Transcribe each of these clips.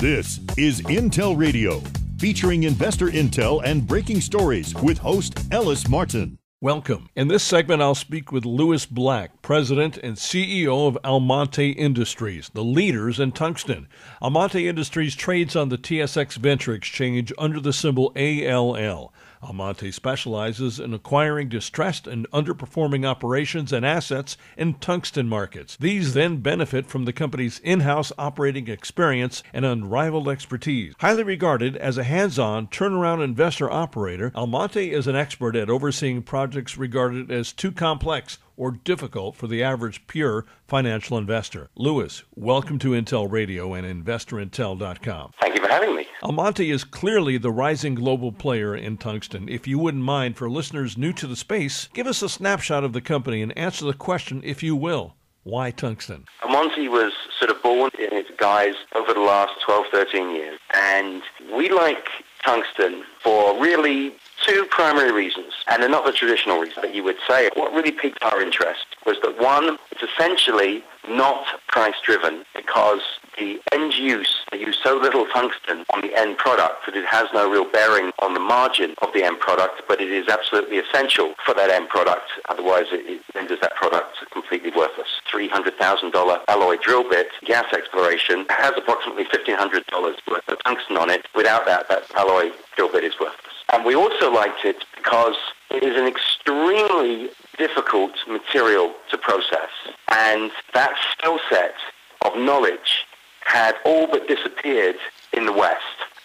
This is Intel Radio, featuring investor intel and breaking stories with host Ellis Martin. Welcome. In this segment, I'll speak with Lewis Black, President and CEO of Almonty Industries, the leaders in tungsten. Almonty Industries trades on the TSX Venture Exchange under the symbol ALL. Almonty specializes in acquiring distressed and underperforming operations and assets in tungsten markets. These then benefit from the company's in-house operating experience and unrivaled expertise. Highly regarded as a hands-on turnaround investor operator, Almonty is an expert at overseeing projects regarded as too complex or difficult for the average pure financial investor. Lewis, welcome to Intel Radio and InvestorIntel.com. Thank you for having me. Almonty is clearly the rising global player in tungsten. If you wouldn't mind, for listeners new to the space, give us a snapshot of the company and answer the question, if you will, why tungsten? Almonty was sort of born in its guise over the last 12, 13 years. And we like tungsten for really two primary reasons, and they're not the traditional reasons that you would say. What really piqued our interest was that, one, it's essentially not price-driven because the end use, they use so little tungsten on the end product that it has no real bearing on the margin of the end product, but it is absolutely essential for that end product. Otherwise, it renders that product completely worthless. $300,000 alloy drill bit, gas exploration, has approximately $1,500 worth of tungsten on it. Without that alloy drill bit is worthless. And we also liked it because it is an extremely difficult material to process. And that skill set of knowledge had all but disappeared in the West.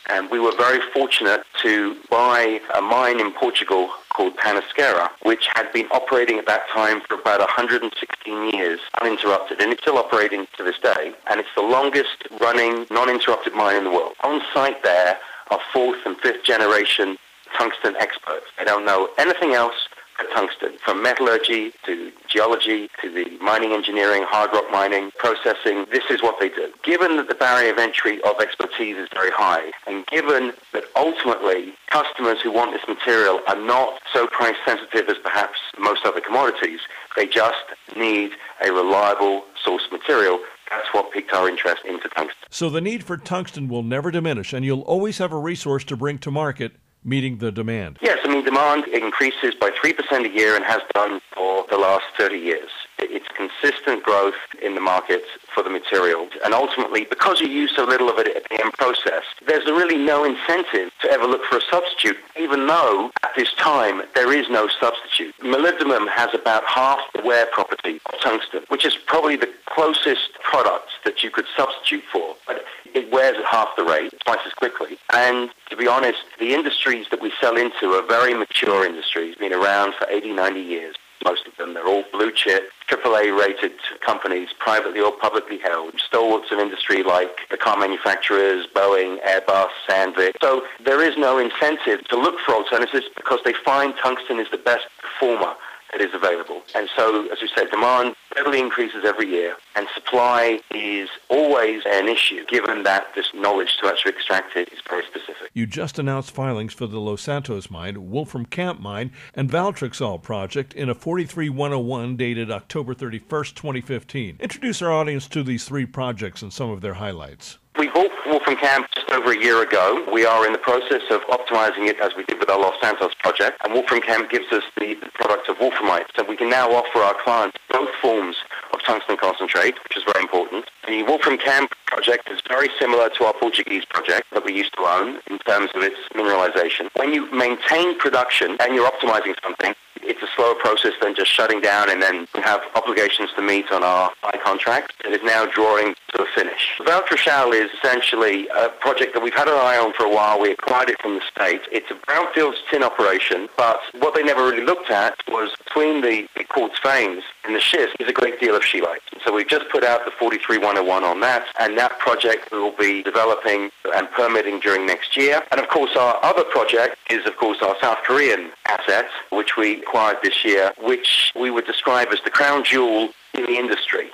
And we were very fortunate to buy a mine in Portugal called Panasqueira, which had been operating at that time for about 116 years uninterrupted, and it's still operating to this day. And it's the longest running non-interrupted mine in the world. On site there are fourth and fifth generation tungsten experts. They don't know anything else but tungsten, from metallurgy to geology to the mining engineering, hard rock mining, processing. This is what they do. Given that the barrier of entry of expertise is very high, and given that ultimately customers who want this material are not so price sensitive as perhaps most other commodities, they just need a reliable source material. That's what piqued our interest into tungsten. So the need for tungsten will never diminish, and you'll always have a resource to bring to market, meeting the demand. Yes, I mean, demand increases by 3% a year and has done for the last 30 years. It's consistent growth in the market for the material. And ultimately, because you use so little of it at the end process, there's really no incentive to ever look for a substitute, even though at this time there is no substitute. Molybdenum has about half the wear property of tungsten, which is probably the closest product that you could substitute for. But it wears at half the rate, twice as quickly. And to be honest, the industries that we sell into are very mature industries, been around for 80, 90 years. Most of them, they're all blue chip, AAA rated companies, privately or publicly held, stalwarts of industry like the car manufacturers, Boeing, Airbus, Sandvik. So there is no incentive to look for alternatives because they find tungsten is the best performer that is available. And so, as you said, demand steadily increases every year, and supply is always an issue, given that this knowledge to actually extract it is very specific. You just announced filings for the Los Santos mine, Wolfram Camp mine, and Valtreixal project in a 43-101 dated October 31st, 2015. Introduce our audience to these three projects and some of their highlights. We bought Wolfram Camp just over a year ago. We are in the process of optimizing it as we did with our Los Santos project. And Wolfram Camp gives us the product of Wolframite. So we can now offer our clients both forms of tungsten concentrate, which is very important. The Wolfram Camp project is very similar to our Portuguese project that we used to own in terms of its mineralization. When you maintain production and you're optimizing something, it's a slower process than just shutting down and then we have obligations to meet on our high contract. It is now drawing to a finish. Valtreixal is essentially a project that we've had our eye on for a while. We acquired it from the States. It's a brownfields tin operation, but what they never really looked at was between the quartz veins and the schist is a great deal of scheelite. So we've just put out the 43-101 on that, and that project we will be developing and permitting during next year. And of course, our other project is, of course, our South Korean asset, which we acquired this year, which we would describe as the crown jewel in the industry.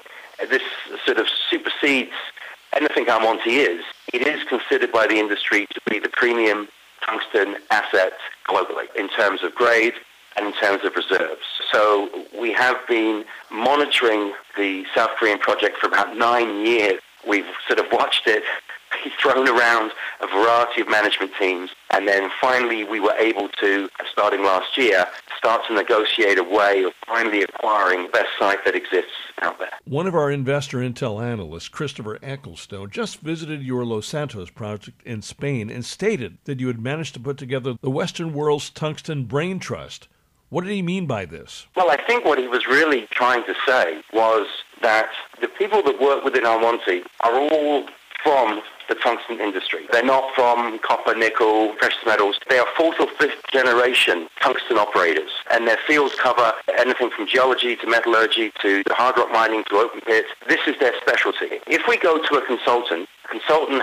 This sort of supersedes anything Almonty is. It is considered by the industry to be the premium tungsten asset globally in terms of grade and in terms of reserves. So we have been monitoring the South Korean project for about 9 years. We've sort of watched it basically thrown around a variety of management teams. And then finally, we were able to, starting last year, start to negotiate a way of finally acquiring the best site that exists out there. One of our Investor Intel analysts, Christopher Ecclestone, just visited your Los Santos project in Spain and stated that you had managed to put together the Western world's tungsten brain trust. What did he mean by this? Well, I think what he was really trying to say was that the people that work within Almonty are all from the tungsten industry. They're not from copper, nickel, precious metals. They are fourth or fifth generation tungsten operators, and their fields cover anything from geology to metallurgy to hard rock mining to open pits. This is their specialty. If we go to a consultant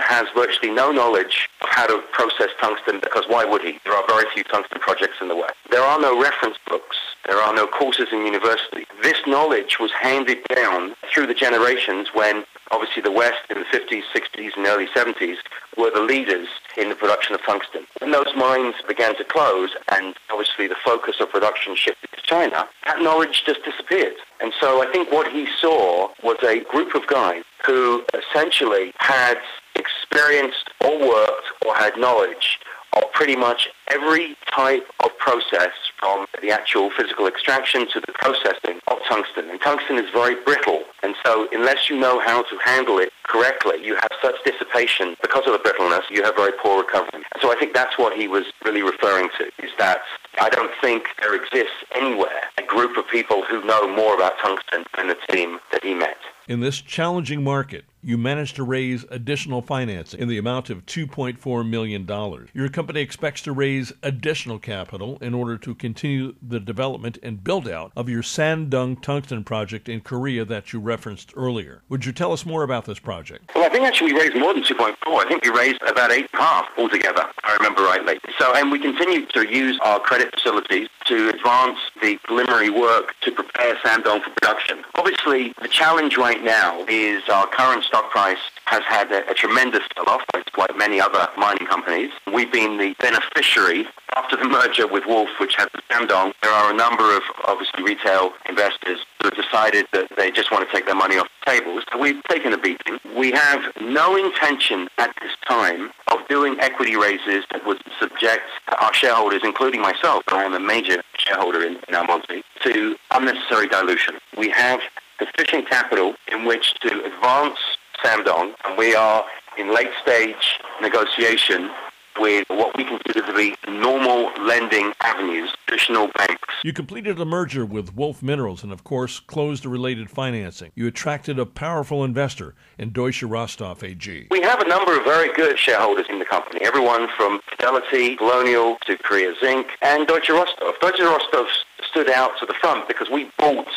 has virtually no knowledge of how to process tungsten, because why would he? There are very few tungsten projects in the West. There are no reference books. There are no courses in university. This knowledge was handed down through the generations when, obviously, the West in the 50s, 60s, and early 70s were the leaders in the production of tungsten. When those mines began to close and obviously the focus of production shifted to China, that knowledge just disappeared. And so I think what he saw was a group of guys who essentially had experienced or worked or had knowledge of pretty much every type of process, from the actual physical extraction to the processing of tungsten. And tungsten is very brittle, and so unless you know how to handle it correctly, you have such dissipation because of the brittleness, you have very poor recovery. And so I think that's what he was really referring to, is that I don't think there exists anywhere a group of people who know more about tungsten than the team that he met. In this challenging market, you managed to raise additional financing in the amount of $2.4 million. Your company expects to raise additional capital in order to continue the development and build-out of your Sangdong tungsten project in Korea that you referenced earlier. Would you tell us more about this project? Well, I think actually we raised more than 2.4. I think we raised about 8.5 altogether, if I remember rightly. So, and we continue to use our credit facilities to advance the preliminary work to prepare Sangdong for production. Obviously, the challenge right now is our current stock price has had a tremendous sell-off, like many other mining companies. We've been the beneficiary after the merger with Wolf, which had Sangdong. There are a number of, obviously, retail investors who have decided that they just want to take their money off the table. So we've taken a beating. We have no intention at this time of doing equity raises that would subject our shareholders, including myself, I am a major shareholder in Almonty, to unnecessary dilution. We have sufficient capital in which to advance Sangdong, and we are in late-stage negotiation with what we consider to be normal lending avenues, traditional banks. You completed a merger with Wolf Minerals and, of course, closed a related financing. You attracted a powerful investor in Deutsche Rohstoff AG. We have a number of very good shareholders in the company, everyone from Fidelity, Colonial, to Korea Zinc, and Deutsche Rohstoff. Deutsche Rohstoff stood out to the front because we bought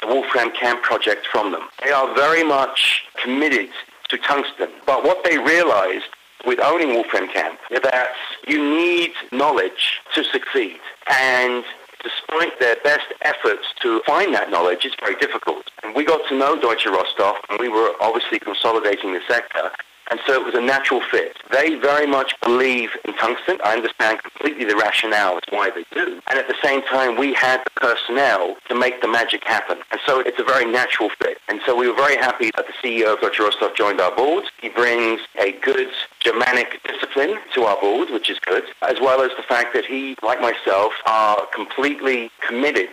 the Wolfram Camp project from them. They are very much committed to tungsten, but what they realized with owning Wolfram Camp is that you need knowledge to succeed, and despite their best efforts to find that knowledge, it's very difficult. And we got to know Deutsche Rohstoff, and we were obviously consolidating the sector, and so it was a natural fit. They very much believe in tungsten. I understand completely the rationale as why they do. And at the same time, we had the personnel to make the magic happen. And so it's a very natural fit. And so we were very happy that the CEO of Deutsche Rohstoff joined our board. He brings a good Germanic discipline to our board, which is good, as well as the fact that he, like myself, are completely committed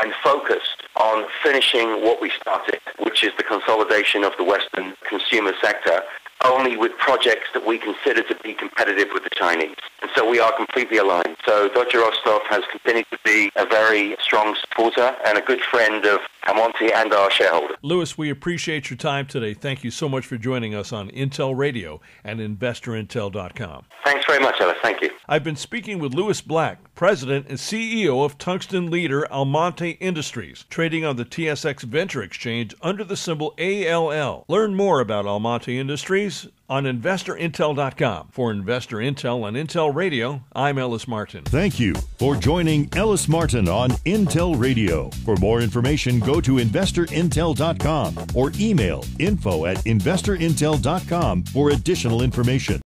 and focused on finishing what we started, which is the consolidation of the Western consumer sector, only with projects that we consider to be competitive with the Chinese. And so we are completely aligned. So Deutsche Rohstoff has continued to be a very strong supporter and a good friend of Almonty and our shareholders. Lewis, we appreciate your time today. Thank you so much for joining us on Intel Radio and InvestorIntel.com. Thanks very much, Ellis. Thank you. I've been speaking with Lewis Black, President and CEO of tungsten leader Almonty Industries, trading on the TSX Venture Exchange under the symbol ALL. Learn more about Almonty Industries on InvestorIntel.com. For Investor Intel and Intel Radio, I'm Ellis Martin. Thank you for joining Ellis Martin on Intel Radio. For more information, go to InvestorIntel.com or email info@InvestorIntel.com for additional information.